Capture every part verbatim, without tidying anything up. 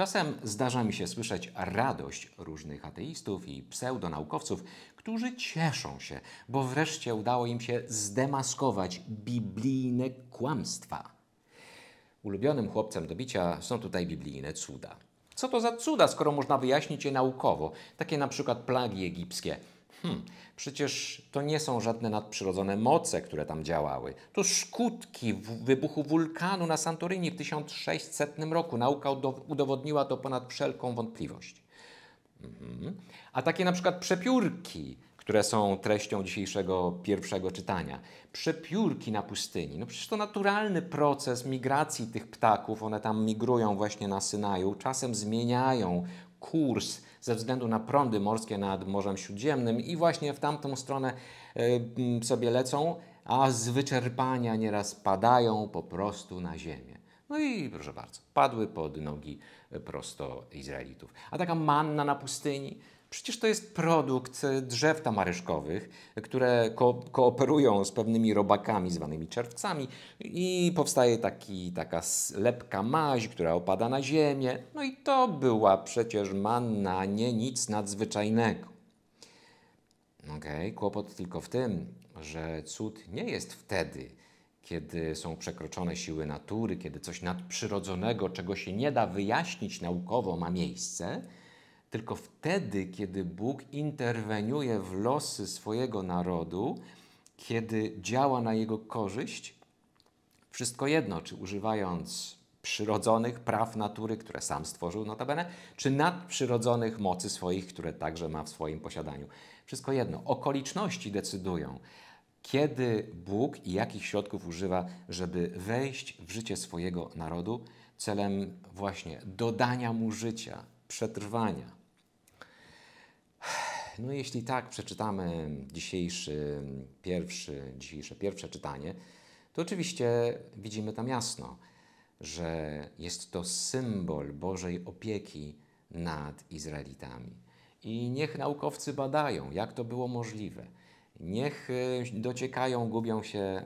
Czasem zdarza mi się słyszeć radość różnych ateistów i pseudonaukowców, którzy cieszą się, bo wreszcie udało im się zdemaskować biblijne kłamstwa. Ulubionym chłopcem do bicia są tutaj biblijne cuda. Co to za cuda, skoro można wyjaśnić je naukowo? Takie na przykład plagi egipskie. Hmm, przecież to nie są żadne nadprzyrodzone moce, które tam działały. To skutki wybuchu wulkanu na Santorini w tysiąc sześćsetnym roku. Nauka udowodniła to ponad wszelką wątpliwość. Mhm. A takie na przykład przepiórki, które są treścią dzisiejszego pierwszego czytania. Przepiórki na pustyni. No przecież to naturalny proces migracji tych ptaków. One tam migrują właśnie na Synaju. Czasem zmieniają kurs ze względu na prądy morskie nad Morzem Śródziemnym i właśnie w tamtą stronę y, sobie lecą, a z wyczerpania nieraz padają po prostu na ziemię. No i proszę bardzo, padły pod nogi prosto Izraelitów. A taka manna na pustyni, przecież to jest produkt drzew tamaryszkowych, które ko kooperują z pewnymi robakami zwanymi czerwcami i powstaje taki, taka lepka maź, która opada na ziemię. No i to była przecież manna, nie nic nadzwyczajnego. Okej, kłopot tylko w tym, że cud nie jest wtedy, kiedy są przekroczone siły natury, kiedy coś nadprzyrodzonego, czego się nie da wyjaśnić naukowo, ma miejsce, tylko wtedy, kiedy Bóg interweniuje w losy swojego narodu, kiedy działa na jego korzyść, wszystko jedno, czy używając przyrodzonych praw natury, które sam stworzył notabene, czy nadprzyrodzonych mocy swoich, które także ma w swoim posiadaniu. Wszystko jedno, okoliczności decydują, kiedy Bóg i jakich środków używa, żeby wejść w życie swojego narodu celem właśnie dodania mu życia, przetrwania. No jeśli tak przeczytamy dzisiejszy pierwszy, dzisiejsze pierwsze czytanie, to oczywiście widzimy tam jasno, że jest to symbol Bożej opieki nad Izraelitami. I niech naukowcy badają, jak to było możliwe. Niech dociekają, gubią się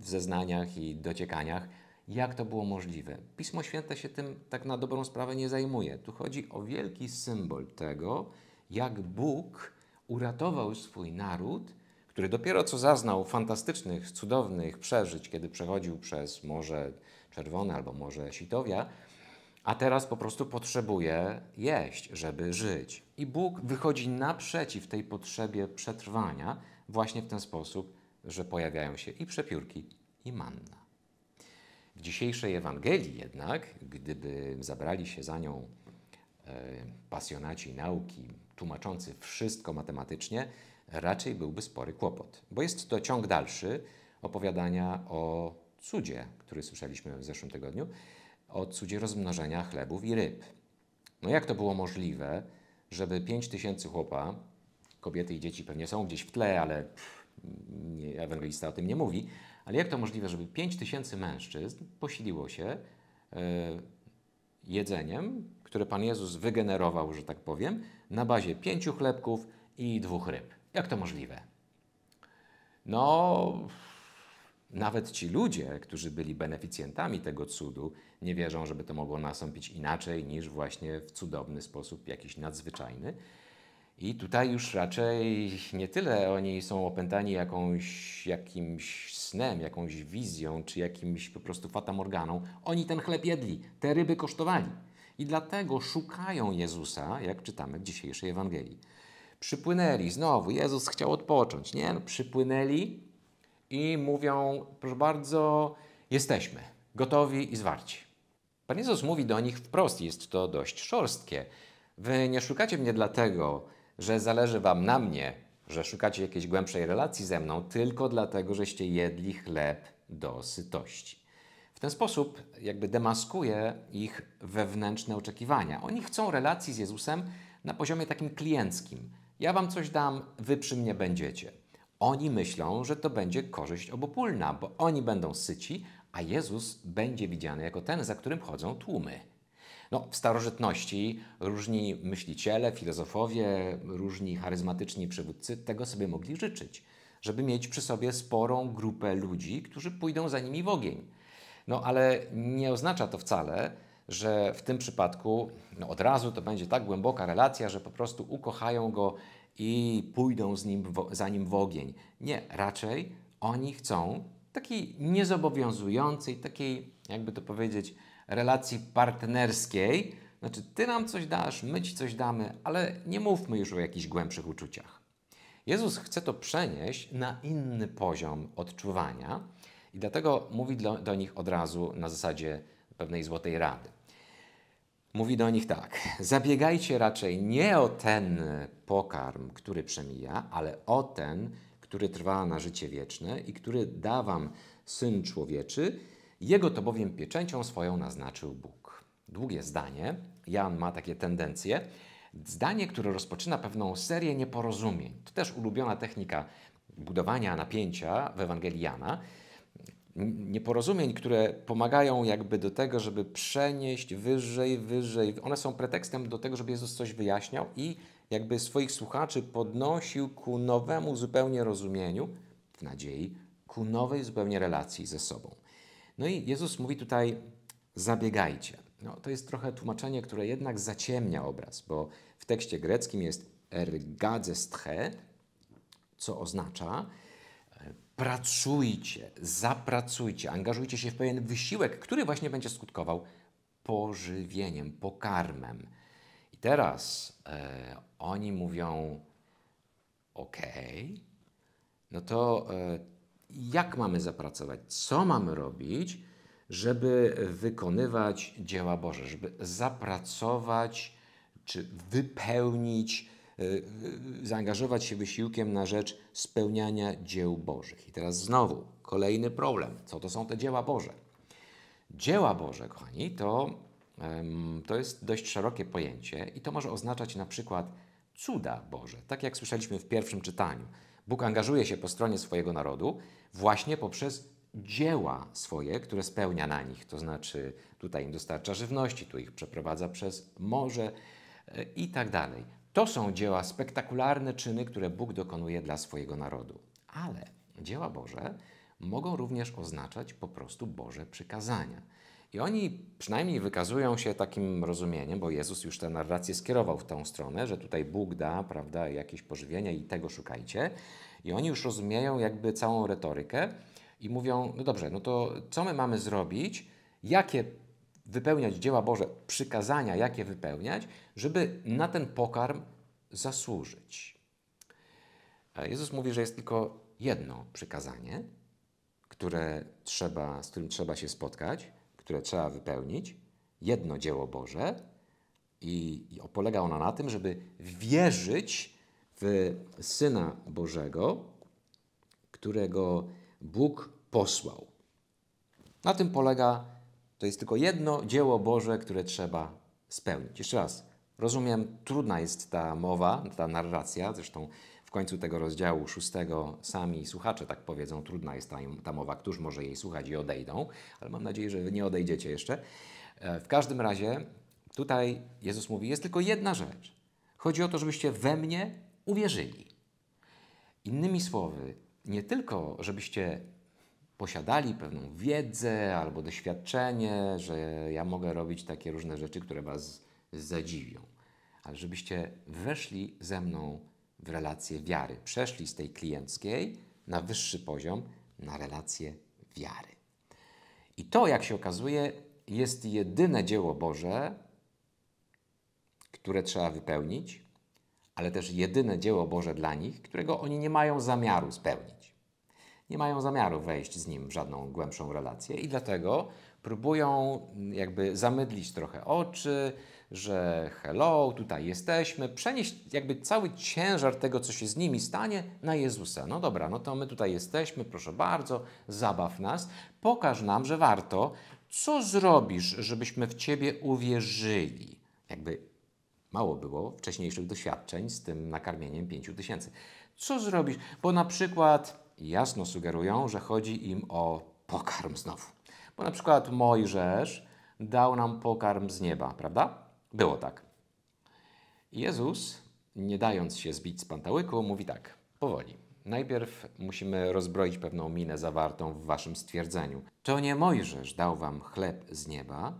w zeznaniach i dociekaniach, jak to było możliwe. Pismo Święte się tym tak na dobrą sprawę nie zajmuje. Tu chodzi o wielki symbol tego, jak Bóg uratował swój naród, który dopiero co zaznał fantastycznych, cudownych przeżyć, kiedy przechodził przez Morze Czerwone albo Morze Sitowia, a teraz po prostu potrzebuje jeść, żeby żyć. I Bóg wychodzi naprzeciw tej potrzebie przetrwania właśnie w ten sposób, że pojawiają się i przepiórki, i manna. W dzisiejszej Ewangelii jednak, gdyby zabrali się za nią e, pasjonaci nauki, tłumaczący wszystko matematycznie, raczej byłby spory kłopot. Bo jest to ciąg dalszy opowiadania o cudzie, który słyszeliśmy w zeszłym tygodniu, o cudzie rozmnożenia chlebów i ryb. No jak to było możliwe, żeby pięć tysięcy chłopa, kobiety i dzieci pewnie są gdzieś w tle, ale pff, nie, ewangelista o tym nie mówi, ale jak to możliwe, żeby pięć tysięcy mężczyzn posiliło się yy, jedzeniem, które Pan Jezus wygenerował, że tak powiem, na bazie pięciu chlebków i dwóch ryb? Jak to możliwe? No... Nawet ci ludzie, którzy byli beneficjentami tego cudu, nie wierzą, żeby to mogło nastąpić inaczej niż właśnie w cudowny sposób, jakiś nadzwyczajny. I tutaj już raczej nie tyle oni są opętani jakąś, jakimś snem, jakąś wizją, czy jakimś po prostu fatamorganą. Oni ten chleb jedli, te ryby kosztowali. I dlatego szukają Jezusa, jak czytamy w dzisiejszej Ewangelii. Przypłynęli znowu, Jezus chciał odpocząć, nie? No, przypłynęli i mówią, proszę bardzo, jesteśmy gotowi i zwarci. Pan Jezus mówi do nich wprost, jest to dość szorstkie. Wy nie szukacie mnie dlatego, że zależy wam na mnie, że szukacie jakiejś głębszej relacji ze mną, tylko dlatego, żeście jedli chleb do sytości. W ten sposób jakby demaskuje ich wewnętrzne oczekiwania. Oni chcą relacji z Jezusem na poziomie takim klienckim. Ja wam coś dam, wy przy mnie będziecie. Oni myślą, że to będzie korzyść obopólna, bo oni będą syci, a Jezus będzie widziany jako ten, za którym chodzą tłumy. No, w starożytności różni myśliciele, filozofowie, różni charyzmatyczni przywódcy tego sobie mogli życzyć, żeby mieć przy sobie sporą grupę ludzi, którzy pójdą za nimi w ogień. No, ale nie oznacza to wcale, że w tym przypadku no od razu to będzie tak głęboka relacja, że po prostu ukochają go i pójdą z nim, za nim w ogień. Nie, raczej oni chcą takiej niezobowiązującej, takiej, jakby to powiedzieć, relacji partnerskiej. Znaczy, ty nam coś dasz, my ci coś damy, ale nie mówmy już o jakichś głębszych uczuciach. Jezus chce to przenieść na inny poziom odczuwania i dlatego mówi do, do nich od razu na zasadzie pewnej złotej rady. Mówi do nich tak: zabiegajcie raczej nie o ten pokarm, który przemija, ale o ten, który trwa na życie wieczne i który da wam Syn Człowieczy. Jego to bowiem pieczęcią swoją naznaczył Bóg. Długie zdanie. Jan ma takie tendencje. Zdanie, które rozpoczyna pewną serię nieporozumień. To też ulubiona technika budowania napięcia w Ewangelii Jana. Nieporozumień, które pomagają jakby do tego, żeby przenieść wyżej, wyżej. One są pretekstem do tego, żeby Jezus coś wyjaśniał i jakby swoich słuchaczy podnosił ku nowemu zupełnie rozumieniu, w nadziei, ku nowej zupełnie relacji ze sobą. No i Jezus mówi tutaj: zabiegajcie. No, to jest trochę tłumaczenie, które jednak zaciemnia obraz, bo w tekście greckim jest ergadzestre, co oznacza pracujcie, zapracujcie, angażujcie się w pewien wysiłek, który właśnie będzie skutkował pożywieniem, pokarmem. I teraz e, oni mówią: okej, okay, no to e, jak mamy zapracować, co mamy robić, żeby wykonywać dzieła Boże, żeby zapracować czy wypełnić, zaangażować się wysiłkiem na rzecz spełniania dzieł Bożych. I teraz znowu kolejny problem. Co to są te dzieła Boże? Dzieła Boże, kochani, to, to jest dość szerokie pojęcie i to może oznaczać na przykład cuda Boże. Tak jak słyszeliśmy w pierwszym czytaniu. Bóg angażuje się po stronie swojego narodu właśnie poprzez dzieła swoje, które spełnia na nich. To znaczy tutaj im dostarcza żywności, tu ich przeprowadza przez morze i tak dalej. To są dzieła, spektakularne czyny, które Bóg dokonuje dla swojego narodu. Ale dzieła Boże mogą również oznaczać po prostu Boże przykazania. I oni przynajmniej wykazują się takim rozumieniem, bo Jezus już tę narrację skierował w tą stronę, że tutaj Bóg da, prawda, jakieś pożywienie i tego szukajcie. I oni już rozumieją jakby całą retorykę i mówią: no dobrze, no to co my mamy zrobić, jakie wypełniać dzieła Boże, przykazania, jakie wypełniać, żeby na ten pokarm zasłużyć. Jezus mówi, że jest tylko jedno przykazanie, które trzeba, z którym trzeba się spotkać, które trzeba wypełnić, jedno dzieło Boże i, i polega ono na tym, żeby wierzyć w Syna Bożego, którego Bóg posłał. Na tym polega. To jest tylko jedno dzieło Boże, które trzeba spełnić. Jeszcze raz, rozumiem, trudna jest ta mowa, ta narracja, zresztą w końcu tego rozdziału szóstego sami słuchacze tak powiedzą, trudna jest ta, ta mowa, któż może jej słuchać i odejdą, ale mam nadzieję, że wy nie odejdziecie jeszcze. W każdym razie tutaj Jezus mówi, jest tylko jedna rzecz. Chodzi o to, żebyście we mnie uwierzyli. Innymi słowy, nie tylko żebyście posiadali pewną wiedzę albo doświadczenie, że ja mogę robić takie różne rzeczy, które was zadziwią. Ale żebyście weszli ze mną w relację wiary. Przeszli z tej klienckiej na wyższy poziom, na relację wiary. I to, jak się okazuje, jest jedyne dzieło Boże, które trzeba wypełnić, ale też jedyne dzieło Boże dla nich, którego oni nie mają zamiaru spełnić. Nie mają zamiaru wejść z nim w żadną głębszą relację i dlatego próbują jakby zamydlić trochę oczy, że hello, tutaj jesteśmy, przenieść jakby cały ciężar tego, co się z nimi stanie, na Jezusa. No dobra, no to my tutaj jesteśmy, proszę bardzo, zabaw nas, pokaż nam, że warto. Co zrobisz, żebyśmy w Ciebie uwierzyli? Jakby mało było wcześniejszych doświadczeń z tym nakarmieniem pięciu tysięcy. Co zrobisz? Bo na przykład jasno sugerują, że chodzi im o pokarm znowu. Bo na przykład Mojżesz dał nam pokarm z nieba, prawda? Było tak. Jezus, nie dając się zbić z pantałyku, mówi tak, powoli. Najpierw musimy rozbroić pewną minę zawartą w waszym stwierdzeniu. To nie Mojżesz dał wam chleb z nieba,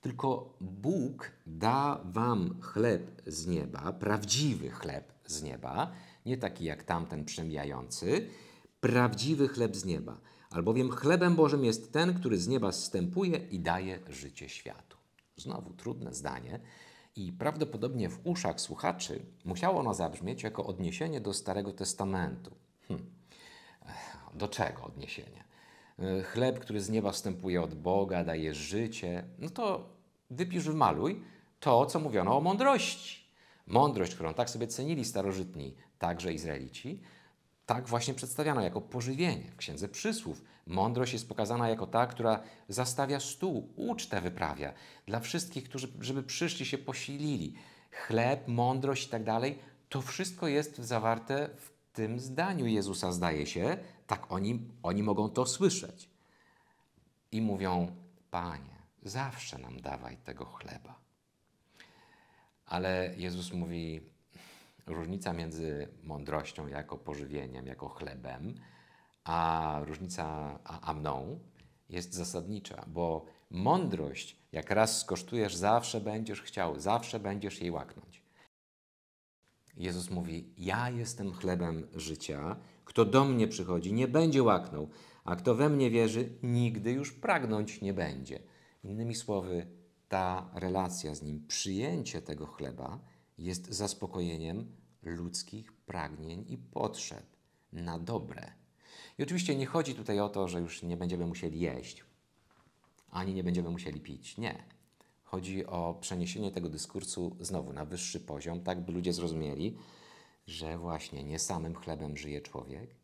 Tylko Bóg da wam chleb z nieba, prawdziwy chleb z nieba, nie taki jak tamten przemijający, prawdziwy chleb z nieba. Albowiem chlebem Bożym jest ten, który z nieba zstępuje i daje życie światu. Znowu trudne zdanie i prawdopodobnie w uszach słuchaczy musiało ono zabrzmieć jako odniesienie do Starego Testamentu. Hm. Do czego odniesienie? Chleb, który z nieba wstępuje od Boga, daje życie. No to wypisz, wymaluj to, co mówiono o mądrości. Mądrość, którą tak sobie cenili starożytni, także Izraelici, tak właśnie przedstawiano jako pożywienie. W Księdze Przysłów mądrość jest pokazana jako ta, która zastawia stół, ucztę wyprawia dla wszystkich, którzy, żeby przyszli, się posilili. Chleb, mądrość i tak dalej, to wszystko jest zawarte w tym zdaniu Jezusa, zdaje się. Tak oni, oni mogą to słyszeć. I mówią: Panie, zawsze nam dawaj tego chleba. Ale Jezus mówi, różnica między mądrością jako pożywieniem, jako chlebem, a różnica a, a mną jest zasadnicza, bo mądrość, jak raz skosztujesz, zawsze będziesz chciał, zawsze będziesz jej łaknąć. Jezus mówi: ja jestem chlebem życia, kto do mnie przychodzi, nie będzie łaknął, a kto we mnie wierzy, nigdy już pragnąć nie będzie. Innymi słowy, ta relacja z Nim, przyjęcie tego chleba, jest zaspokojeniem ludzkich pragnień i potrzeb na dobre. I oczywiście nie chodzi tutaj o to, że już nie będziemy musieli jeść, ani nie będziemy musieli pić. Nie. Chodzi o przeniesienie tego dyskursu znowu na wyższy poziom, tak by ludzie zrozumieli, że właśnie nie samym chlebem żyje człowiek,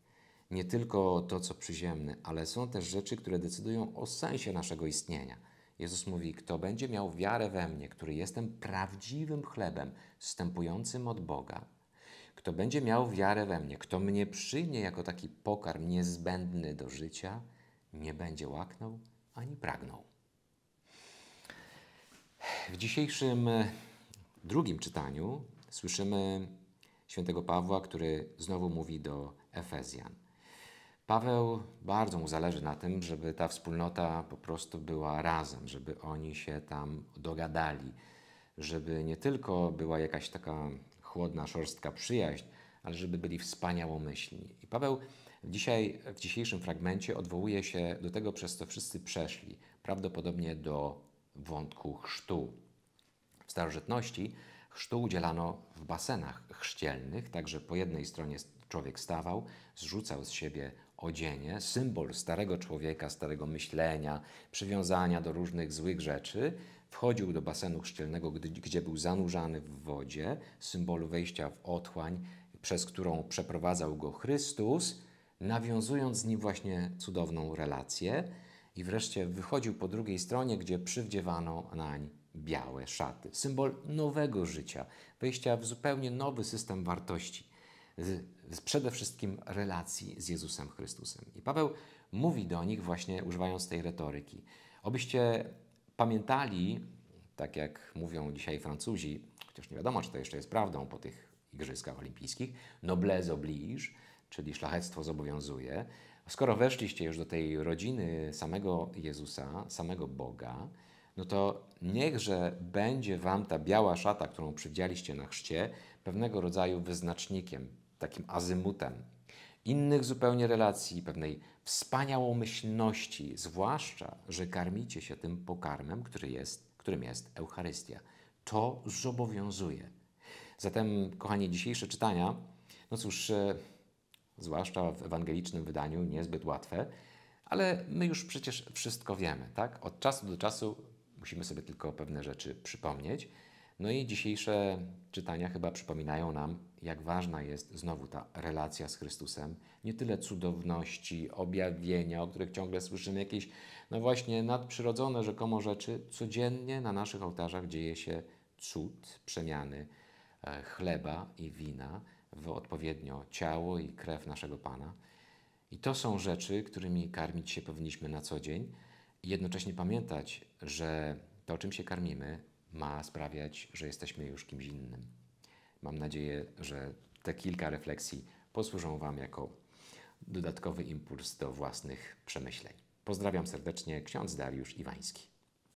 nie tylko to, co przyziemne, ale są też rzeczy, które decydują o sensie naszego istnienia. Jezus mówi: kto będzie miał wiarę we mnie, który jestem prawdziwym chlebem, wstępującym od Boga, kto będzie miał wiarę we mnie, kto mnie przyjmie jako taki pokarm niezbędny do życia, nie będzie łaknął ani pragnął. W dzisiejszym drugim czytaniu słyszymy świętego Pawła, który znowu mówi do Efezjan. Paweł, bardzo mu zależy na tym, żeby ta wspólnota po prostu była razem, żeby oni się tam dogadali, żeby nie tylko była jakaś taka chłodna, szorstka przyjaźń, ale żeby byli wspaniałomyślni. I Paweł dzisiaj, w dzisiejszym fragmencie odwołuje się do tego, przez co wszyscy przeszli, prawdopodobnie do wątku chrztu. W starożytności chrztu udzielano w basenach chrzcielnych, także po jednej stronie człowiek stawał, zrzucał z siebie odzienie, symbol starego człowieka, starego myślenia, przywiązania do różnych złych rzeczy. Wchodził do basenu chrzcielnego, gdzie był zanurzany w wodzie, symbolu wejścia w otchłań, przez którą przeprowadzał go Chrystus, nawiązując z nim właśnie cudowną relację. I wreszcie wychodził po drugiej stronie, gdzie przywdziewano nań białe szaty. Symbol nowego życia, wejścia w zupełnie nowy system wartości, z, z przede wszystkim relacji z Jezusem Chrystusem. I Paweł mówi do nich właśnie używając tej retoryki: obyście pamiętali, tak jak mówią dzisiaj Francuzi, chociaż nie wiadomo, czy to jeszcze jest prawdą po tych Igrzyskach Olimpijskich, noblesse oblige, czyli szlachectwo zobowiązuje. Skoro weszliście już do tej rodziny samego Jezusa, samego Boga, no to niechże będzie wam ta biała szata, którą przywdzieliście na chrzcie, pewnego rodzaju wyznacznikiem, takim azymutem innych zupełnie relacji, pewnej wspaniałomyślności, zwłaszcza że karmicie się tym pokarmem, który jest, którym jest Eucharystia. To zobowiązuje. Zatem, kochani, dzisiejsze czytania, no cóż, zwłaszcza w ewangelicznym wydaniu, niezbyt łatwe, ale my już przecież wszystko wiemy, tak? Od czasu do czasu musimy sobie tylko pewne rzeczy przypomnieć. No i dzisiejsze czytania chyba przypominają nam, jak ważna jest znowu ta relacja z Chrystusem. Nie tyle cudowności, objawienia, o których ciągle słyszymy, jakieś no właśnie nadprzyrodzone rzekomo rzeczy. Codziennie na naszych ołtarzach dzieje się cud przemiany chleba i wina w odpowiednio ciało i krew naszego Pana. I to są rzeczy, którymi karmić się powinniśmy na co dzień i jednocześnie pamiętać, że to, czym się karmimy, ma sprawiać, że jesteśmy już kimś innym. Mam nadzieję, że te kilka refleksji posłużą wam jako dodatkowy impuls do własnych przemyśleń. Pozdrawiam serdecznie, ksiądz Dariusz Iwański.